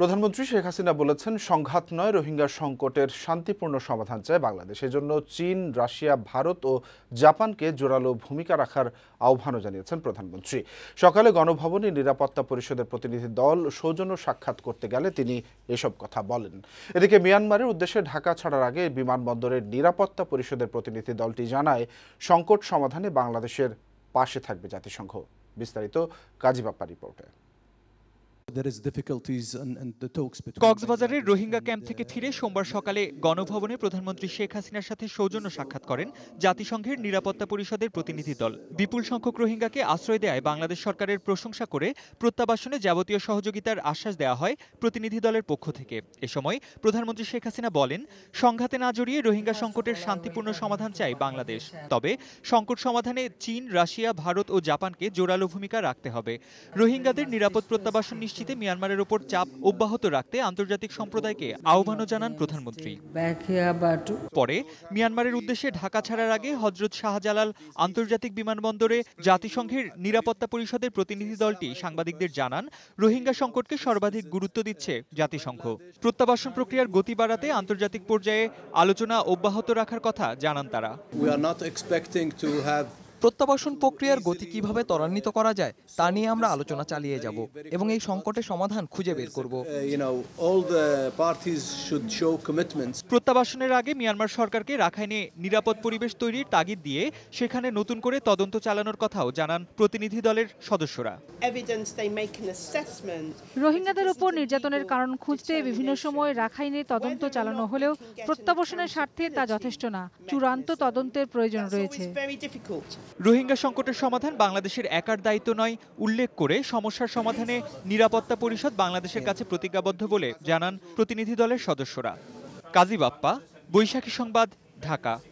প্রধানমন্ত্রী শেখ হাসিনা বলেছেন সংঘাত নয় রোহিঙ্গা সংকটের শান্তিপূর্ণ সমাধান চায় বাংলাদেশ এজন্য চীন রাশিয়া ভারত ও জাপানকে জোরালো ভূমিকা রাখার আহ্বানও জানিয়েছেন প্রধানমন্ত্রী সকালে গণভবনে নিরাপত্তা পরিষদের প্রতিনিধি দল সৌজন্য সাক্ষাৎ করতে গেলে তিনি এসব কথা বলেন এদিকে মিয়ানমারের উদ্দেশ্যে ঢাকা ছাড়ার আগে বিমানবন্দরের নিরাপত্তা পরিষদের প্রতিনিধি দলটি জানায় সংকট সমাধানে বাংলাদেশের পাশে থাকবে জাতিসংঘ বিস্তারিত কাজী বাপ্পা রিপোর্টে কক্সবাজারের রোহিঙ্গা ক্যাম্প থেকে ফিরে সোমবার সকালে গণভবনে প্রধানমন্ত্রী শেখ হাসিনার সাথে সৌজন্য সাক্ষাৎ করেন জাতিসংঘের নিরাপত্তা পরিষদের প্রতিনিধি দল বিপুল সংখ্যক রোহিঙ্গাকে আশ্রয় দেয় বাংলাদেশ সরকারের প্রশংসা করে প্রত্যাবাসনে যাবতীয় সহযোগিতার আশ্বাস দেওয়া হয় প্রতিনিধি দলের পক্ষ থেকে এ সময় প্রধানমন্ত্রী শেখ হাসিনা বলেন সংঘাতে না জড়িয়ে রোহিঙ্গা সংকটের শান্তিপূর্ণ সমাধান চায় বাংলাদেশ তবে সংকট সমাধানে চীন রাশিয়া ভারত ও জাপানকে জোরালো ভূমিকা রাখতে হবে রোহিঙ্গাদের নিরাপদ প্রত্যাবাসন মিয়ানমারের উপর চাপ অব্যাহত রাখতে আন্তর্জাতিক সম্প্রদায়কে আহ্বানও জানান প্রধানমন্ত্রী পরে মিয়ানমারের উদ্দেশ্যে ঢাকা ছাড়ার আগে হযরত শাহজালাল আন্তর্জাতিক বিমানবন্দরে জাতিসংঘের নিরাপত্তা পরিষদের প্রতিনিধি দলটি সাংবাদিকদের জানান রোহিঙ্গা সংকটকে সর্বাধিক গুরুত্ব দিচ্ছে জাতিসংঘ প্রত্যাবাসন প্রক্রিয়ার গতি বাড়াতে আন্তর্জাতিক পর্যায়ে আলোচনা অব্যাহত রাখার কথা জানান তারা প্রত্যাবাসন প্রক্রিয়ার গতি কিভাবে ত্বরান্বিত করা যায় তা নিয়ে আমরা আলোচনা চালিয়ে যাব এবং এই সংকটের সমাধান খুঁজে বের করব প্রত্যাবাসনের আগে মিয়ানমার সরকারকে রাখাইনে নিরাপদ পরিবেশ তৈরির তাগিদ দিয়ে সেখানে নতুন করে তদন্ত চালানোর কথাও জানান প্রতিনিধি দলের সদস্যরা রোহিঙ্গাদের উপর নির্যাতনের কারণ খুঁজতে বিভিন্ন সময় রাখাইনে তদন্ত চালানো হলেও প্রত্যাবাসনের স্বার্থে তা যথেষ্ট না চূড়ান্ত তদন্তের প্রয়োজন রয়েছে রোহিঙ্গা সংকটের সমাধান বাংলাদেশের একার দায়িত্ব নয় উল্লেখ করে সমস্যার সমাধানে নিরাপত্তা পরিষদ বাংলাদেশের কাছে প্রতিজ্ঞাবদ্ধ বলে জানান প্রতিনিধি দলের সদস্যরা কাজী বাপ্পা বৈশাখী সংবাদ ঢাকা